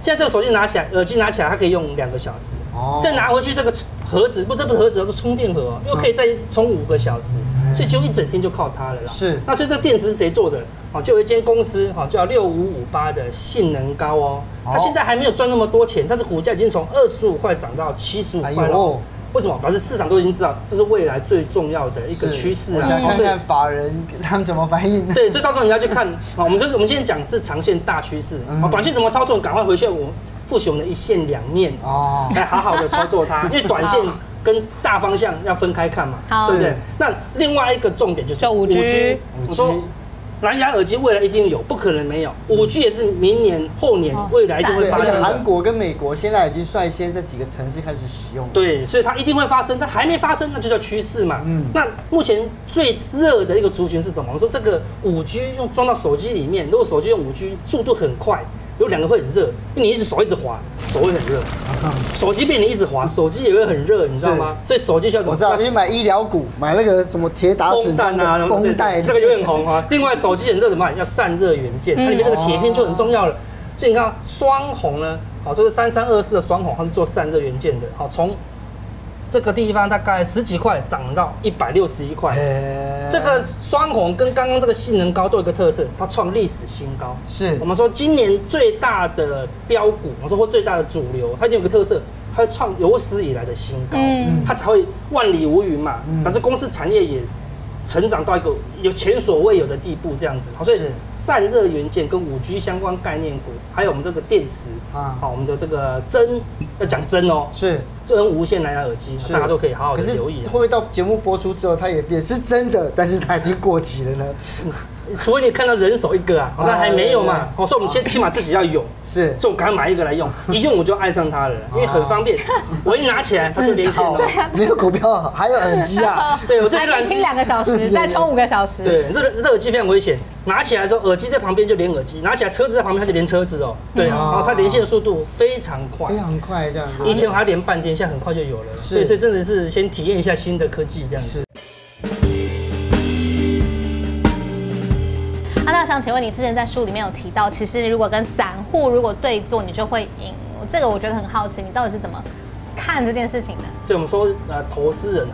现在这个手机拿起来，耳机拿起来，它可以用2个小时。哦。再拿回去这个盒子，不，这不是盒子，是充电盒，又可以再充5个小时。 所以就一整天就靠它了啦。是，那所以这电池是谁做的？哦，就有一间公司，哦，叫6558的性能高哦。它现在还没有赚那么多钱，但是股价已经从25块涨到75块了。为什么？表示市场都已经知道这是未来最重要的一个趋势啊。我想看看法人他们怎么反应。对，所以到时候你要去看啊。我们现在讲是长线大趋势，啊，短线怎么操作？赶快回去我们复习我们的1线2面哦，来好好的操作它，因为短线。 跟大方向要分开看嘛，对不对？那另外一个重点就是5G。我说蓝牙耳机未来一定有，不可能没有。5G 也是明年、后年、未来一定会发生。韩国跟美国现在已经率先在几个城市开始使用。对，所以它一定会发生。它还没发生，那就叫趋势嘛。嗯。那目前最热的一个族群是什么？我说这个5G 用装到手机里面，如果手机用5G， 速度很快。有两个会很热，因为你一直手一直滑，手会很热。手机被你一直滑，手机也会很热，你知道吗？所以手机需要什么？我知道，你买医疗股，买那个什么铁打水散啊，绷带，这个有点红啊。另外，手机很热怎么办？要散热元件，它里面这个铁片就很重要了。所以你看双红呢，好，这是3324的双红，它是做散热元件的。好，从这个地方大概10几块涨到161块，这个双红跟刚刚这个性能高都有一个特色，它创历史新高。是我们说今年最大的标股，我说或最大的主流，它已经有个特色，它会创有史以来的新高，它才会万里无云嘛。但是公司产业也成长到一个有前所未有的地步，这样子。所以散热元件跟5G 相关概念股，还有我们这个电池啊，好，我们的这个真要讲真哦，是真无线蓝牙耳机，大家都可以好好的留意。会不会到节目播出之后，它也变是真的，但是它已经过期了呢？除非你看到人手一个啊，那还没有嘛。所以我们先起码自己要有，是，所以我赶快买一个来用，一用我就爱上它了，因为很方便。我一拿起来，它就连线了。对啊，没有股票还有耳机啊。对，我这边耳机2个小时。再充5个小时，对，这耳机非常危险。拿起来的时候，耳机在旁边就连耳机；拿起来车子在旁边，它就连车子哦。对，然后它连线的速度非常快，非常快这样。以前还要连半天，现在很快就有了。对，所以真的是先体验一下新的科技这样子。阿大，想请问你之前在书里面有提到，其实如果跟散户如果对坐，你就会赢。这个我觉得很好奇，你到底是怎么看这件事情的？对，我们说投资人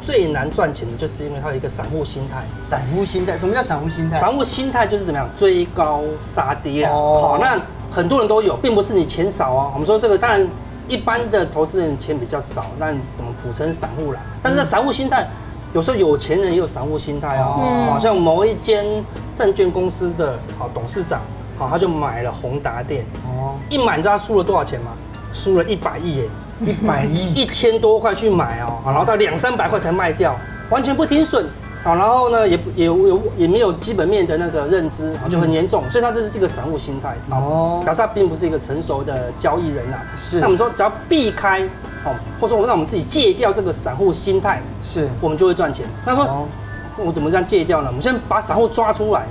最难赚钱的就是因为它有一个散户心态。散户心态，什么叫散户心态？散户心态就是怎么样，追高杀低啊。好，那很多人都有，并不是你钱少哦。我们说这个，当然一般的投资人钱比较少，那我们普称散户啦。但是散户心态，有时候有钱人也有散户心态哦。好像某一间证券公司的董事长，好，他就买了宏达电。哦，一买你知道他输了多少钱吗？输了100亿耶。100亿，1000多块去买哦，然后到200-300块才卖掉，完全不听损，然后呢也没有基本面的那个认知，就很严重，所以他这是一个散户心态哦，表示他并不是一个成熟的交易人呐。是，那我们说只要避开哦，或者说让我们自己戒掉这个散户心态，是我们就会赚钱。那说我怎么这样戒掉呢？我们先把散户抓出来。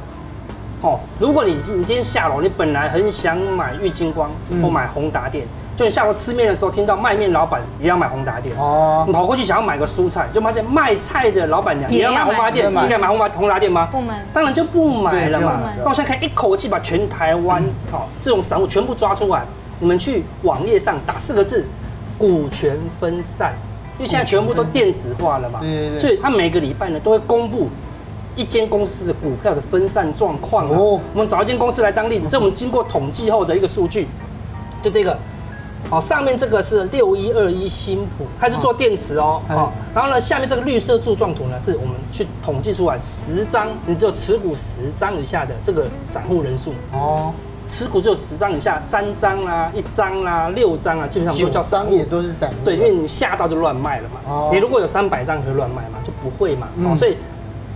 哦，如果你今天下楼，你本来很想买玉金光或买宏达电，就你下楼吃面的时候听到卖面老板也要买宏达电，哦，你跑过去想要买个蔬菜，就发现卖菜的老板娘也要买宏达电，你敢买宏达电吗？不买，当然就不买了嘛。那我现在可以一口气把全台湾好这种散户全部抓出来，你们去网页上打4个字：股权分散，因为现在全部都电子化了嘛，所以他每个礼拜呢都会公布一间公司的股票的分散状况哦，我们找一间公司来当例子，这我们经过统计后的一个数据，就这个，好，上面这个是6121新普，它是做电池哦，好，然后呢，下面这个绿色柱状图呢，是我们去统计出来10张，你只有持股10张以下的这个散户人数哦，持股只有10张以下，3张啦、1张啦、6张啊，基本上都叫散户，9张也都是散户，对，因为你下到就乱卖了嘛，你如果有300张就乱卖嘛，就不会嘛，所以。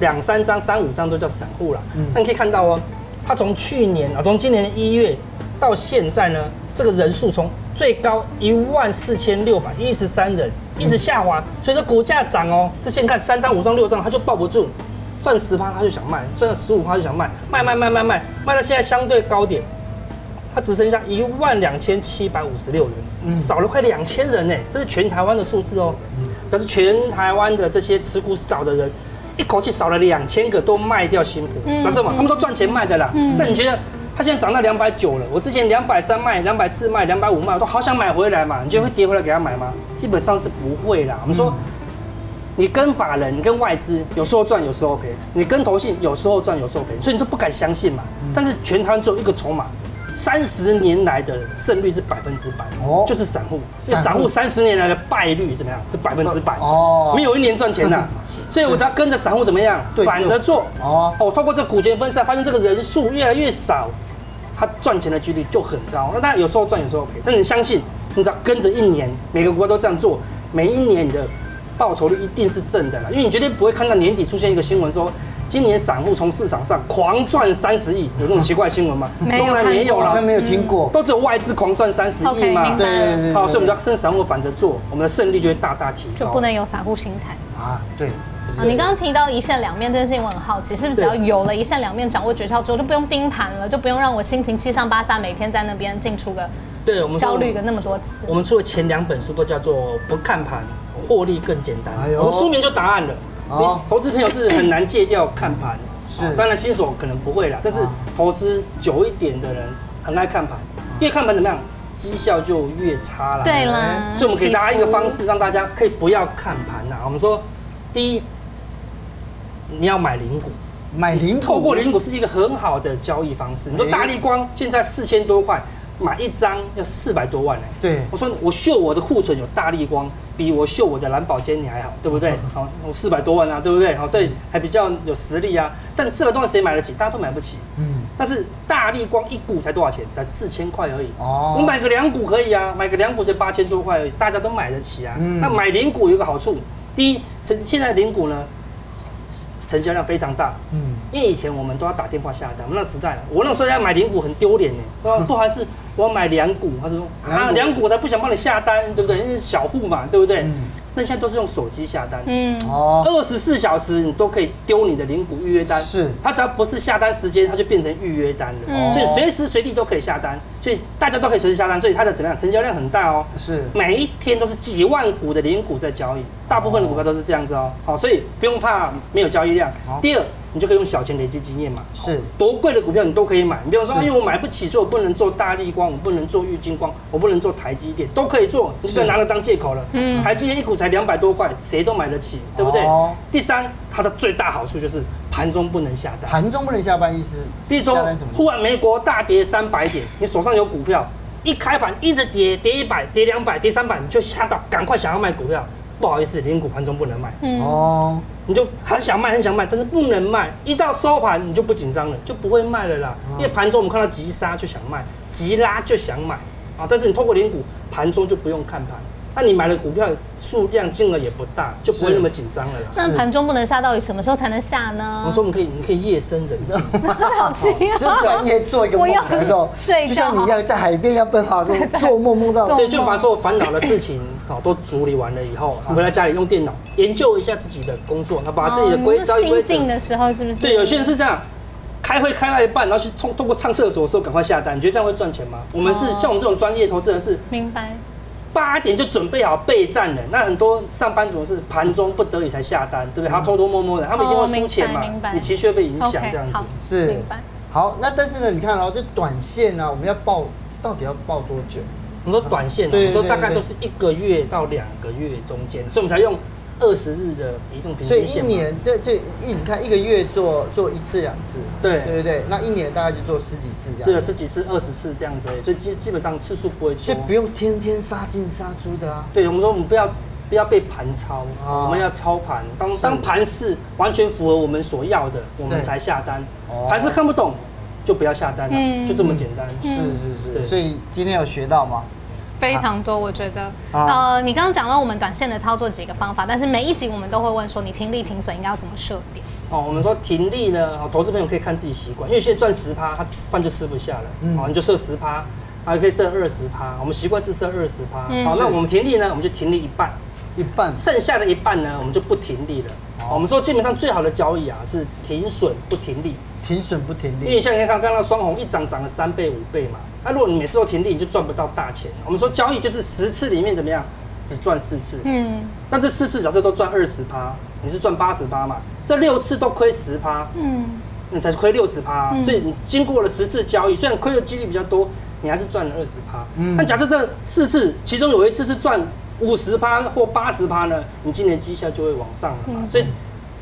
2-3张、3-5张都叫散户啦。那你可以看到哦，它从去年啊，从今年1月到现在呢，这个人数从最高14613人一直下滑，随着股价涨哦，这现在看3张、5张、6张它就抱不住，赚10%它就想卖，赚15%就想卖，卖到现在相对高点，它只剩下12756人，少了快2000人哎，这是全台湾的数字哦，表示全台湾的这些持股少的人。一口气少了2000个，都卖掉新普，那什么？他们都赚钱卖的啦。那你觉得它现在涨到290了？我之前230卖、240卖、250卖，我都好想买回来嘛。你觉得会跌回来给他买吗？基本上是不会啦。我们说，你跟法人、你跟外资，有时候赚，有时候赔；你跟投信，有时候赚，有时候赔，所以你都不敢相信嘛。但是全台湾只有一个筹码，30年来的胜率是100%，就是散户。因为散户30年来的败率怎么样？是100%，没有一年赚钱的。所以我只要跟着散户怎么样，反着做哦。我透过这股权分散，发现这个人数越来越少，他赚钱的几率就很高。那当然有时候赚，有时候赔，但你相信，你只要跟着1年，每个股票都这样做，每一年你的报酬率一定是正的啦。因为你绝对不会看到年底出现一个新闻说，今年散户从市场上狂赚30亿，有那种奇怪的新闻吗？当然没有啦，好像没有听过，都只有外资狂赚30亿嘛。对，好，所以我们只要跟散户反着做，我们的胜率就会大大提高。就不能有散户心态。啊，对。啊，你刚刚提到一线两面这件事情，我很好奇，是不是只要有了一线两面，掌握诀窍之后，就不用盯盘了，就不用让我心情七上八下，每天在那边进出个，对我们焦虑个那么多次。我们出的前2本书都叫做不看盘，获利更简单。哎呦，书名就答案了。哦，投资朋友是很难戒掉看盘，是。当然新手可能不会啦，但是投资久一点的人很爱看盘，因为看盘怎么样？ 绩效就越差了，对啦，所以我们给大家一个方式，让大家可以不要看盘呐。我们说，第一，你要买零股，买零股，透过零股是一个很好的交易方式。你说大立光现在4000多块，买一张要400多万哎，对，我说我秀我的库存有大立光，比我秀我的蓝宝坚尼还好，对不对？好，我400多万啊，对不对？好，所以还比较有实力啊。但400多万谁买得起？大家都买不起，嗯。 但是大立光一股才多少钱？才4000块而已。哦，我买个2股可以啊，买个2股才8000多块而已，大家都买得起啊。嗯，那买0股有一个好处，第一，现在0股呢，成交量非常大。嗯，因为以前我们都要打电话下单，我们那时代，我那时候要买0股很丢脸呢，都还是我要买2股，他说啊2股我才不想帮你下单，对不对？因为小户嘛，对不对？嗯 那现在都是用手机下单，嗯，哦，24小时你都可以丢你的0股预约单，是，它只要不是下单时间，它就变成预约单了，所以随时随地都可以下单，所以大家都可以随时下单，所以它的怎么样，成交量很大哦，是，每一天都是几万股的0股在交易，大部分的股票都是这样子哦，好，所以不用怕没有交易量。第二，你就可以用小钱累积经验嘛，是，多贵的股票你都可以买，你比如说，因为我买不起，所以我不能做大立光，我不能做玉金光，我不能做台积电，都可以做，你不要拿它当借口了，嗯，台积电一股 才200多块，谁都买得起，对不对？哦、第三，它的最大好处就是盘中不能下单。盘中不能下单意思？比如说，忽然美国大跌300点，你手上有股票，一开盘一直跌，跌100，跌200，跌300，你就吓到，赶快想要卖股票。不好意思，0股盘中不能卖。嗯、哦，你就很想卖，很想卖，但是不能卖。一到收盘，你就不紧张了，就不会卖了啦。哦、因为盘中我们看到急杀就想卖，急拉就想买啊，但是你透过0股，盘中就不用看盘。 那你买的股票数量金额也不大，就不会那么紧张了啦。那盘中不能下，到底什么时候才能下呢？我说我们可以，你可以夜深人静，好奇啊，就半夜做一个梦的时候，睡就像你一样在海边要奔跑的时候，做梦梦到，对，就把所有烦恼的事情都处理完了以后，回到家里用电脑研究一下自己的工作，那把自己的规章规定的时候是不是？对，有些人是这样。 开会开到一半，然后去通过上厕所的时候赶快下单，你觉得这样会赚钱吗？我们是像我们这种专业投资人是明白。 8点就准备好备战了，那很多上班族是盘中不得已才下单，对不对？他偷偷摸摸的，他们一定会输钱嘛，你情绪会被影响这样子。是，好，那但是呢，你看哦，这短线呢，我们要报到底要报多久？我们说短线，我说大概都是1个月到2个月中间，所以我们才用20日的移动平均线。所以一年你看1个月做1次2次，对对对，那1年大概就做10几次这样。是10几次、20次这样子而已，所以基本上次数不会多。所以不用天天杀进杀出的啊。对，我们说我们不要被盘抄，我们要操盘。当盘势完全符合我们所要的，我们才下单。盘势看不懂就不要下单了，就这么简单。是。所以今天有学到吗？ 非常多，我觉得，你刚刚讲到我们短线的操作几个方法，但是每一集我们都会问说，你停利停损应该要怎么设点？哦，我们说停利呢，投资朋友可以看自己习惯，因为现在赚10%，他饭就吃不下了，好，你就设10%，还可以设20%，我们习惯是设20%。好，那我们停利呢，我们就停利1半，剩下的1半呢，我们就不停利了。我们说基本上最好的交易啊，是停损不停利。 停损不停利，因为像你看刚刚双红一涨了3倍5倍嘛，那如果你每次都停利，你就赚不到大钱。我们说交易就是10次里面怎么样，只赚4次，嗯，但这4次假设都赚20%，你是赚80%嘛，这6次都亏10%，嗯，你才亏60%，所以你经过了10次交易，虽然亏的几率比较多，你还是赚了20%，嗯，但假设这4次其中有1次是赚50%或80%呢，你今年绩效就会往上了，所以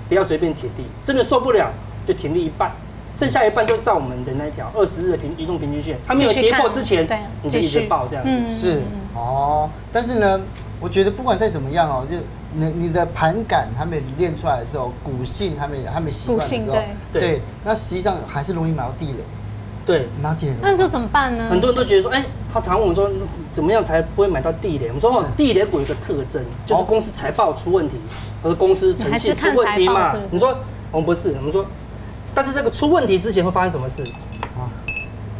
不要随便停利，真的受不了就停利1半。 剩下1半就照我们的那条20日的移动平均线，它没有跌破之前，你就一直报这样子。是哦，但是呢，我觉得不管再怎么样哦，就你的盘感还没练出来的时候，股性还没习惯的时候，对，那实际上还是容易买到地雷。对，买到地雷。那时候怎么办呢？很多人都觉得说，哎，他常问我们说，怎么样才不会买到地雷？我们说，地雷股有一个特征，就是公司财报出问题，或者公司呈现出问题嘛。你说我们不是，我们说。 但是这个出问题之前会发生什么事？啊，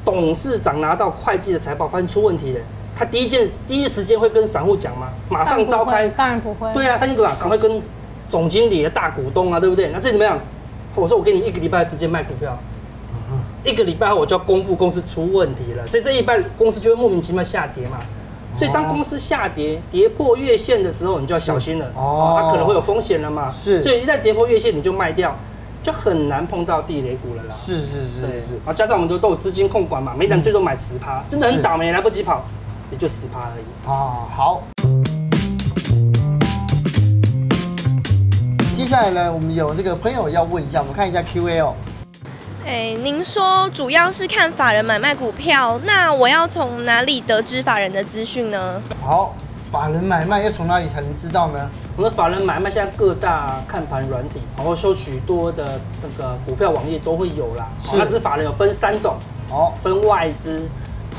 董事长拿到会计的财报，发现出问题了，他第一时间会跟散户讲吗？马上召开？当然不会。对啊，他就赶快跟总经理的大股东啊，对不对？那这怎么样？我说我给你一个礼拜的时间卖股票，一个礼拜后我就要公布公司出问题了，所以这一拜公司就会莫名其妙下跌嘛。 所以当公司下跌，跌破月线的时候，你就要小心了。哦，它可能会有风险了嘛。是，所以一旦跌破月线，你就卖掉，就很难碰到地雷股了啦。是。然后加上我们都有资金控管嘛，每档最多买10%，真的很倒霉，来不及跑，也就10%而已。哦，好。接下来呢，我们有这个朋友要问一下，我们看一下 Q&A 哦。 哎，您说主要是看法人买卖股票，那我要从哪里得知法人的资讯呢？好，法人买卖要从哪里才能知道呢？我们法人买卖现在各大看盘软体，然后说许多的那个股票网页都会有啦。是，那是法人有分3种，哦，分外资、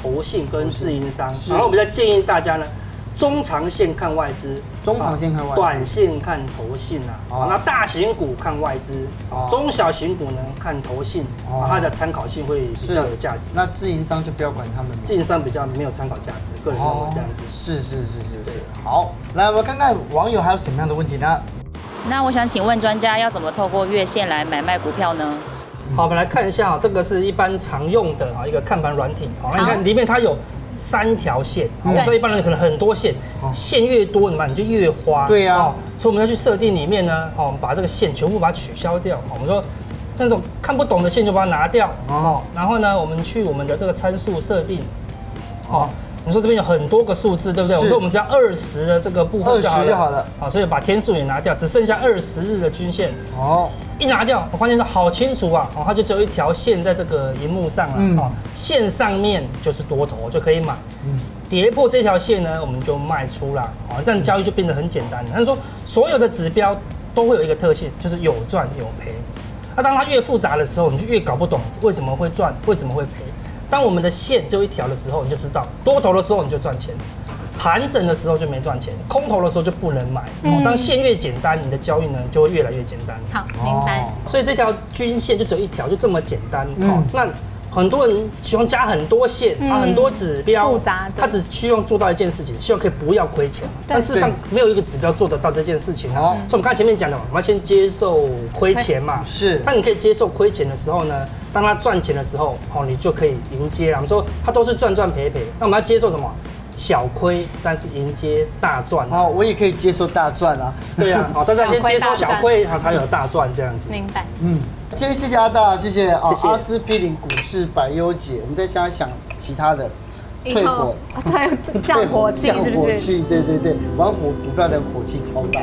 投信跟自营商。然后我们再建议大家呢，中长线看外资，短线看投信啊。哦，那大型股看外资，中小型股呢看投信，它的参考性会比较有价值。那自营商就不要管他们，自营商比较没有参考价值，个人认为这样子。是。好，来我们看看网友还有什么样的问题呢？那我想请问专家，要怎么透过月线来买卖股票呢？好，我们来看一下，这个是一般常用的一个看盘软体。好，那你看里面它有。 3条线，所以一般人可能很多线，线越多，你就越花。对呀，所以我们要去设定里面呢，我们把这个线全部把它取消掉。我们说那种看不懂的线就把它拿掉。哦，然后呢，我们去我们的这个参数设定。哦，你说这边有很多个数字，对不对？我说我们只要20的这个部分就好了。好，所以把天数也拿掉，只剩下20日的均线。哦，一拿掉，我发现它好清楚啊，它就只有一条线在这个荧幕上了。哦，线上面就是多头就可以买。嗯，跌破这条线呢，我们就卖出啦。哦，这样交易就变得很简单了。他说，所有的指标都会有一个特性，就是有赚有赔。那当它越复杂的时候，你就越搞不懂为什么会赚，为什么会赔。当我们的线只有一条的时候，你就知道多头的时候你就赚钱。 盘整的时候就没赚钱，空头的时候就不能买。当线越简单，你的交易呢就会越来越简单。好，明白。所以这条均线就只有一条，就这么简单。那很多人喜欢加很多线啊，很多指标，复杂。他只希望做到一件事情，希望可以不要亏钱。但事实上没有一个指标做得到这件事情。哦，所以我们看前面讲的，我们要先接受亏钱嘛。是。那你可以接受亏钱的时候呢，当他赚钱的时候，哦，你就可以迎接了。我们说他都是赚赚赔赔，那我们要接受什么？ 小亏，但是迎接大赚。哦，我也可以接受大赚啊。对啊，好，大家先接受小亏，它才有大赚这样子。明白。嗯，今天谢谢阿大，谢谢啊，阿司匹林股市百忧解。我们再想想其他的，退火，对，降火气是不是？对，玩股不要等火气超大。